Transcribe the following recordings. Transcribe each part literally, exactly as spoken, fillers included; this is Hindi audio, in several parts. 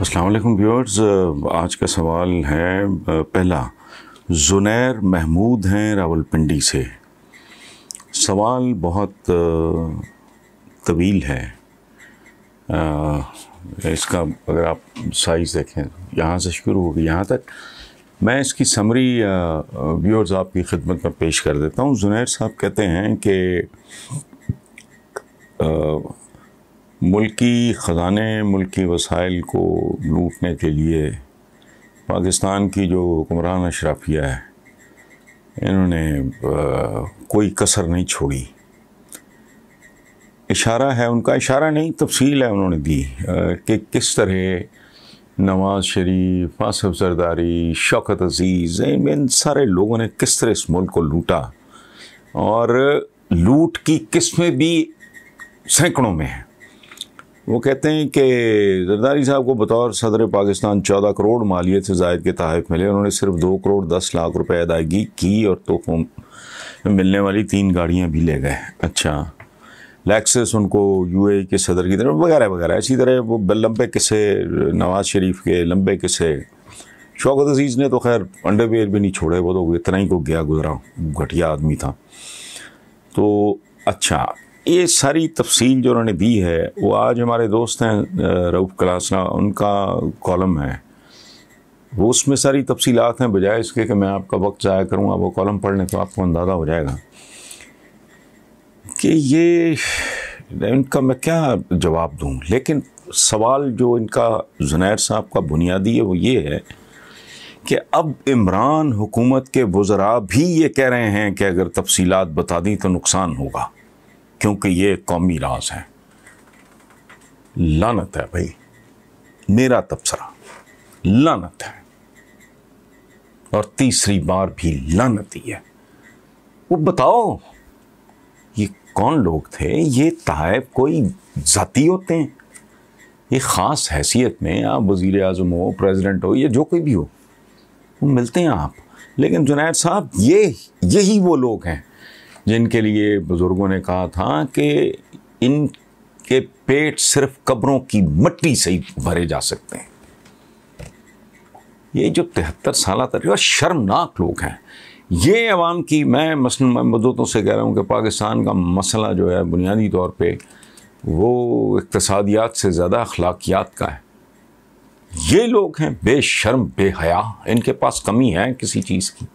अस्सलाम वालेकुम व्यूअर्स। आज का सवाल है पहला, जुनैर महमूद हैं रावलपिंडी से। सवाल बहुत तवील है, इसका अगर आप साइज़ देखें यहाँ से शुरू होगी यहाँ तक। मैं इसकी समरी व्यूअर्स आपकी खिदमत में पेश कर देता हूँ। जुनैर साहब कहते हैं कि मुल्की ख़जाने मुल्की वसाइल को लूटने के लिए पाकिस्तान की जो हुक्मरान अशराफिया है, इन्होंने कोई कसर नहीं छोड़ी। इशारा है उनका, इशारा नहीं तफसील है उन्होंने दी कि किस तरह नवाज़ शरीफ, आसिफ जरदारी, शौकत अजीज़, इन सारे लोगों ने किस तरह इस मुल्क को लूटा। और लूट की किस्में भी सैकड़ों में हैं। वो कहते हैं कि जरदारी साहब को बतौर सदर पाकिस्तान चौदह करोड़ मालियत से ज़ायद के तहफ़ मिले। उन्होंने सिर्फ दो करोड़ दस लाख रुपए अदायगी की और तोहफ़ों में मिलने वाली तीन गाड़ियां भी ले गए। अच्छा, लैक्सेस उनको यूएई के सदर की तरफ वगैरह वगैरह। इसी तरह वो लंबे किस्से नवाज़ शरीफ के, लंबे किस्से। शौकत अजीज़ ने तो खैर अंडरवेयर भी नहीं छोड़े, वो तो इतना ही को गया गुजरा घटिया आदमी था। तो अच्छा, ये सारी तफसील जो उन्होंने दी है वो आज हमारे दोस्त हैं रऊफ़ क्लासरा, उनका कॉलम है, वो उसमें सारी तफसीलात हैं। बजाय इसके कि मैं आपका वक्त ज़ाया करूँ, आप वो कॉलम पढ़ लें तो आपको अंदाज़ा हो जाएगा कि ये इनका मैं क्या जवाब दूँ। लेकिन सवाल जो इनका जुनैर साहब का बुनियादी है वो ये है कि अब इमरान हुकूमत के वज़रा भी ये कह रहे हैं कि अगर तफसीलात बता दी तो नुकसान होगा, क्योंकि ये कौमी राज है। लानत है भाई, मेरा तबसरा लानत है, और तीसरी बार भी लानत ही है। वो बताओ ये कौन लोग थे? ये ताइब कोई जाती होते हैं? ये ख़ास हैसियत में आप वज़ीर आज़म हो, प्रेसिडेंट हो, या जो कोई भी हो, वो मिलते हैं आप। लेकिन जुनैद साहब, ये यही वो लोग हैं जिनके लिए बुज़ुर्गों ने कहा था कि इनके पेट सिर्फ कब्रों की मिट्टी से ही भरे जा सकते हैं। ये जो तिहत्तर साल तक शर्मनाक लोग हैं, ये अवाम की, मैं मसलन मैं मददों से कह रहा हूँ कि पाकिस्तान का मसला जो है बुनियादी तौर पे वो इक़्तिसादियात से ज़्यादा अखलाकियात का है। ये लोग हैं बेशर्म बेहया, इनके पास कमी है किसी चीज़ की।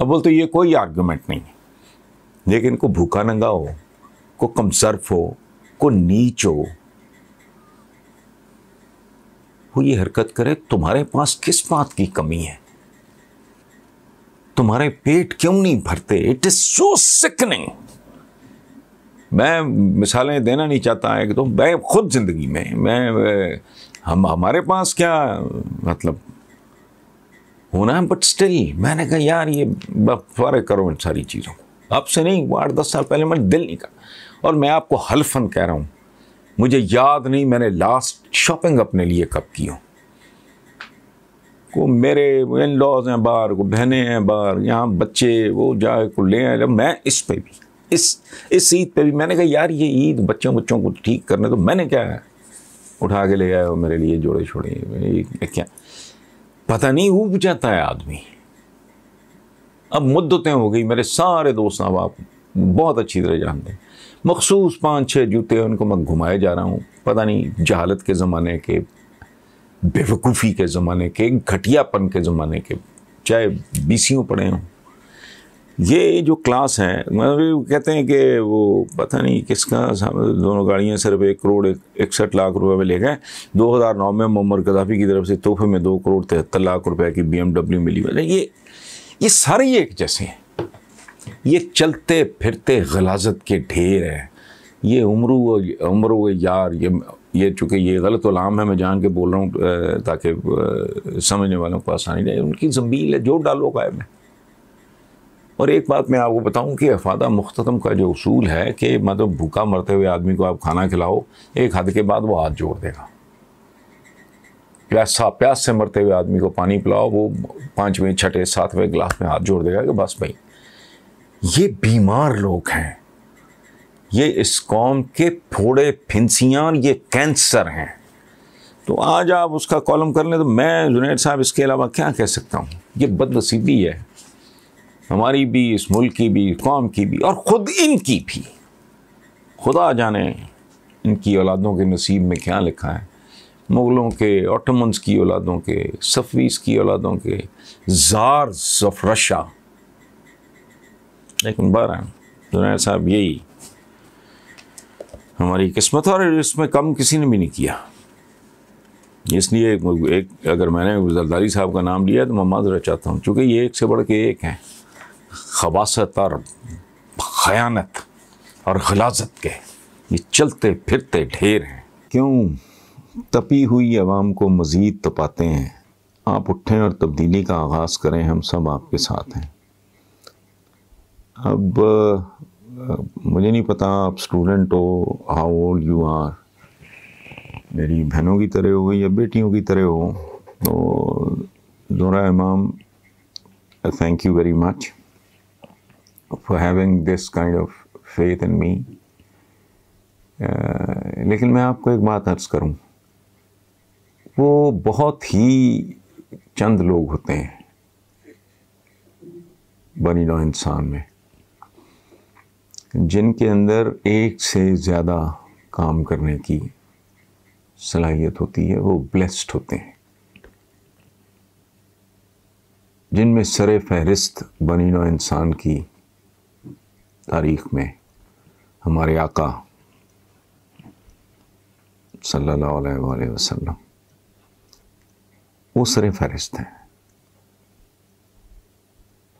अव्वल तो ये कोई आर्गूमेंट नहीं है, लेकिन को भूखा नंगा हो, को कमज़र्फ़ हो, को नीच हो, वो ये हरकत करे। तुम्हारे पास किस बात की कमी है? तुम्हारे पेट क्यों नहीं भरते? It is so sickening. मैं मिसालें देना नहीं चाहता है कि तो मैं खुद ज़िंदगी में मैं हम हमारे पास क्या मतलब होना है, बट स्टिल मैंने कहा यार ये फ़र्क करो इन सारी चीज़ों को। अब से नहीं, आठ दस साल पहले मैंने दिल नहीं कहा, और मैं आपको हल्फन कह रहा हूँ, मुझे याद नहीं मैंने लास्ट शॉपिंग अपने लिए कब की हो। को मेरे इन लॉज हैं बाहर, को बहनें हैं बाहर, यहाँ बच्चे वो जाए को ले आए। मैं इस पे भी इस इस ईद पे भी मैंने कहा यार ये ईद बच्चों बच्चों को ठीक करने, तो मैंने क्या है उठा के ले आया मेरे लिए जोड़े छोड़े। क्या पता नहीं ऊब जाता है आदमी। अब मुद्दतें हो गई, मेरे सारे दोस्त अब आप बहुत अच्छी तरह जानते हैं, मखसूस पाँच छः जूते उनको मैं घुमाए जा रहा हूँ। पता नहीं जहालत के ज़माने के, बेवकूफ़ी के ज़माने के, घटियापन के ज़माने के, चाहे बीसियों पड़े हों। ये जो क्लास है, मतलब कहते हैं कि वो पता नहीं किसका, दोनों गाड़ियाँ सिर्फ एक करोड़ इकसठ लाख रुपए में ले गए। दो हज़ार नौ में मुअम्मर गद्दाफी की तरफ से तोहफे में दो करोड़ तिहत्तर लाख रुपए की बी एम डब्ल्यू मिली। मतलब ये ये सारे एक जैसे हैं, ये चलते फिरते गलाजत के ढेर हैं। ये उम्रू उम्रू यार, ये ये चूँकि ये गलत उलाम है, मैं जान के बोल रहा हूँ ताकि समझने वालों को आसानी रहे। उनकी ज़ंबील है, जो डालो गायब है। और एक बात मैं आपको बताऊँ कि अफादा मुख्ततम का जो उसूल है कि मतलब भूखा मरते हुए आदमी को आप खाना खिलाओ, एक हद के बाद वो हाथ जोड़ देगा। प्यासा प्यास से मरते हुए आदमी को पानी पिलाओ, वो पाँचवें छठे सातवें गिलास में हाथ जोड़ देगा कि बस भाई। ये बीमार लोग हैं, ये इस कौम के फोड़े फिंसियाँ, ये कैंसर हैं। तो आज आप उसका कॉलम कर लें तो मैं जुनैद साहब इसके अलावा क्या कह सकता हूँ। ये बदनसीबी है हमारी भी, इस मुल्क की भी, कौम की भी, और ख़ुद इनकी भी। खुदा जाने इनकी औलादों के नसीब में क्या लिखा है, मुग़लों के, ऑटोमन्स की औलादों के, सफ़वीस की औलादों के, जार जफरशा। लेकिन बहरहाल जुनैद साहब यही हमारी किस्मत, और इसमें कम किसी ने भी नहीं किया। इसलिए एक, एक अगर मैंने जरदारी साहब का नाम लिया तो मैं माजरा चाहता हूँ, चूँकि ये एक से बढ़ के एक हैं खबासत और खयानत और खलाजत के, ये चलते फिरते ढेर हैं। क्यों तपी हुई आवाम को मज़ीद तपाते हैं। आप उठें और तब्दीली का आगाज़ करें, हम सब आपके साथ हैं। अब मुझे नहीं पता आप स्टूडेंट हो, हाउ ओल्ड यू आर, मेरी बहनों की तरह हो या बेटियों की तरह हो, तो Zora Imam thank you very much for having this kind of faith in me. लेकिन मैं आपको एक बात अर्ज़ करूं, वो बहुत ही चंद लोग होते हैं बनी नौ इंसान में जिनके अंदर एक से ज़्यादा काम करने की सलाहियत होती है। वो ब्लेस्ड होते हैं जिनमें सरे फहरिस्त बनीनो इंसान की तारीख में हमारे आका सल्लल्लाहु अलैहि वसल्लम, वो सरे फहरिस्त हैं।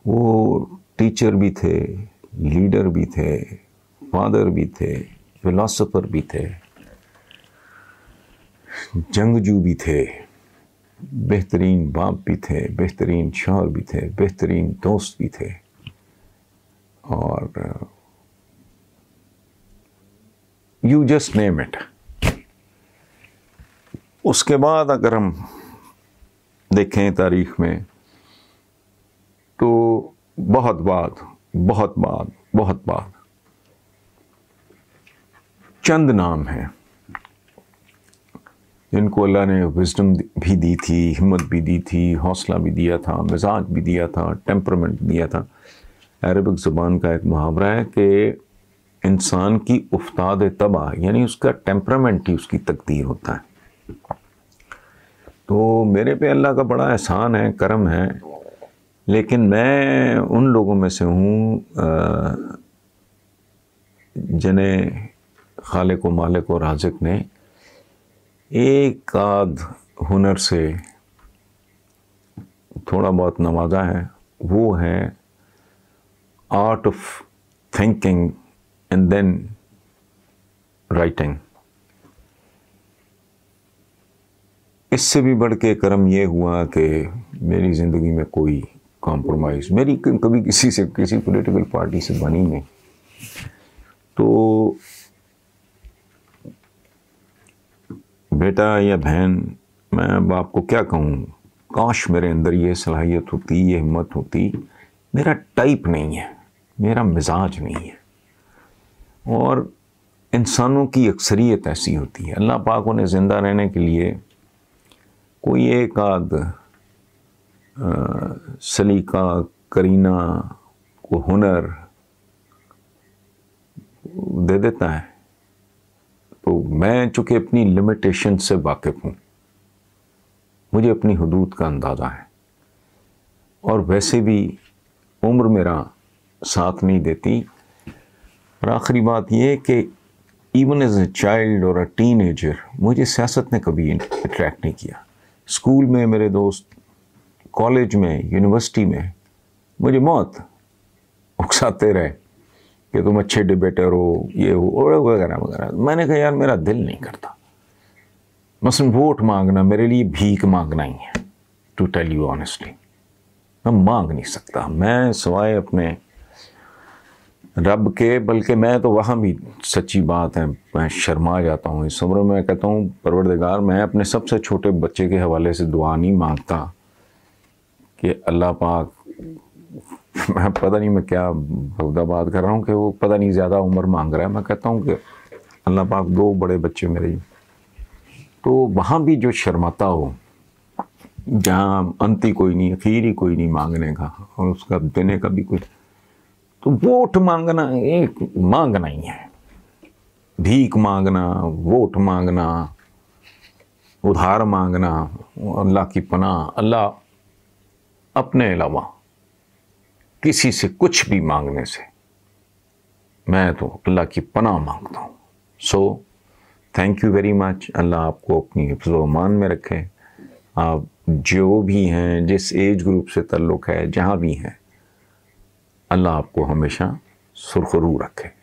वो टीचर भी थे, लीडर भी थे, फादर भी थे, फिलासफर भी थे, जंगजू भी थे, बेहतरीन बाप भी थे, बेहतरीन शौहर भी थे, बेहतरीन दोस्त भी थे, और यू जस्ट नेम इट। उसके बाद अगर हम देखें तारीख में तो बहुत बाद बहुत बाद बहुत बाद चंद नाम हैं जिनको अल्लाह ने विजडम भी दी थी, हिम्मत भी दी थी, हौसला भी दिया था, मिजाज भी दिया था, टेम्परामेंट भी दिया था। अरबिक ज़बान का एक मुहावरा है कि इंसान की उफ्ताद तबा, यानी उसका टेम्परामेंट ही उसकी तकदीर होता है। तो मेरे पे अल्लाह का बड़ा एहसान है, करम है, लेकिन मैं उन लोगों में से हूँ जिन्हें खालिक व मालिक और राज़िक ने एक आध हुनर से थोड़ा बहुत नवाजा है। वो है art of thinking and then writing. इससे भी बढ़ के करम यह हुआ कि मेरी ज़िंदगी में कोई कॉम्प्रोमाइज़ मेरी कभी किसी से, किसी पॉलिटिकल पार्टी से बनी नहीं। तो बेटा या बहन, मैं अब आपको क्या कहूँ, काश मेरे अंदर ये सलाहियत होती, ये हिम्मत होती। मेरा टाइप नहीं है, मेरा मिजाज नहीं है, और इंसानों की अक्सरियत ऐसी होती है। अल्लाह पाक उन्हें ज़िंदा रहने के लिए कोई एक आध सलीका, करीना, को हुनर दे देता है। तो मैं चूँकि अपनी लिमिटेशन से वाकिफ़ हूँ, मुझे अपनी हदूद का अंदाज़ा है, और वैसे भी उम्र मेरा साथ नहीं देती। और आखिरी बात यह कि इवन एज ए चाइल्ड और अ टीन एजर मुझे सियासत ने कभी अट्रैक्ट नहीं किया। स्कूल में मेरे दोस्त, कॉलेज में, यूनिवर्सिटी में मुझे मौत उकसाते रहे कि तुम अच्छे डिबेटर हो, ये हो वगैरह वगैरह। मैंने कहा यार मेरा दिल नहीं करता, मसलन वोट मांगना मेरे लिए भीख मांगना ही है, टू टेल यू ऑनेस्टली। मैं मांग नहीं सकता, मैं सिवाय अपने रब के, बल्कि मैं तो वहाँ भी, सच्ची बात है, मैं शर्मा जाता हूँ इस उम्र में। कहता हूँ परवरदिगार, मैं अपने सबसे छोटे बच्चे के हवाले से दुआ नहीं मांगता कि अल्लाह पाक, मैं पता नहीं मैं क्या बात कर रहा हूँ कि वो पता नहीं ज़्यादा उम्र मांग रहा है। मैं कहता हूँ कि अल्लाह पाक दो बड़े बच्चे मेरे तो वहाँ भी जो शर्माता हो, जहाँ अंति कोई नहीं, अखीर ही कोई नहीं मांगने का, और उसका देने का भी कुछ, तो वोट मांगना एक मांगना ही है। भीख मांगना, वोट मांगना, उधार मांगना, अल्लाह की पनाह, अल्लाह अपने अलावा किसी से कुछ भी मांगने से मैं तो अल्लाह की पनाह मांगता हूँ। So thank you very much. Allah आपको अपनी हिफ्ज़ व अमान में रखे। आप जो भी हैं, जिस एज ग्रुप से ताल्लुक़ है, जहाँ भी हैं, अल्लाह आपको हमेशा सुरखरू रखे।